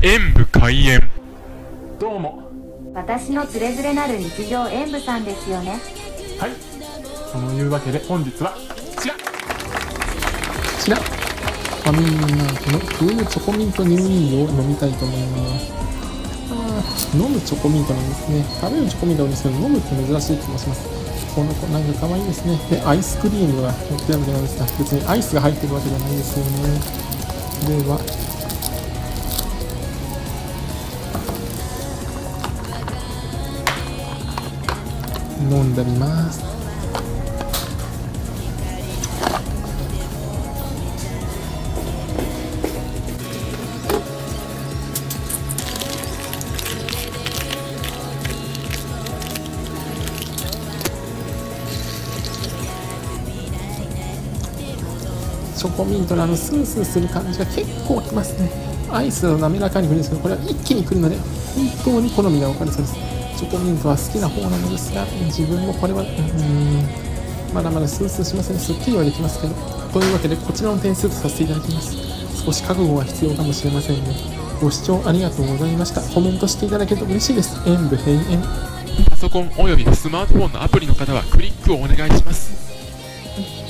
演舞開演。どうも、私のつれづれなる日常演舞さんですよね。はい、そのいうわけで本日はこちらこちらファミリーマートのクールチョコミントニューインドを飲みたいと思います。飲むチョコミントなんですね。食べるチョコミントなんですけど、飲むって珍しい気もします。この子なんか可愛いですね。で、アイスクリームが乗ってるわけなんですが、別にアイスが入ってるわけじゃないですよね。では飲んでみます。チョコミントのスースーする感じが結構きますね。アイスの滑らかにくるんですけど、これは一気にくるので本当に好みが分かるそうです。チョコミントは好きな方なのですが、自分もこれはまだまだスースーしません。すっきりはできますけど。というわけでこちらの点数とさせていただきます。少し覚悟が必要かもしれませんね。ご視聴ありがとうございました。コメントしていただけると嬉しいです。演舞閉園。パソコンおよびスマートフォンのアプリの方はクリックをお願いします。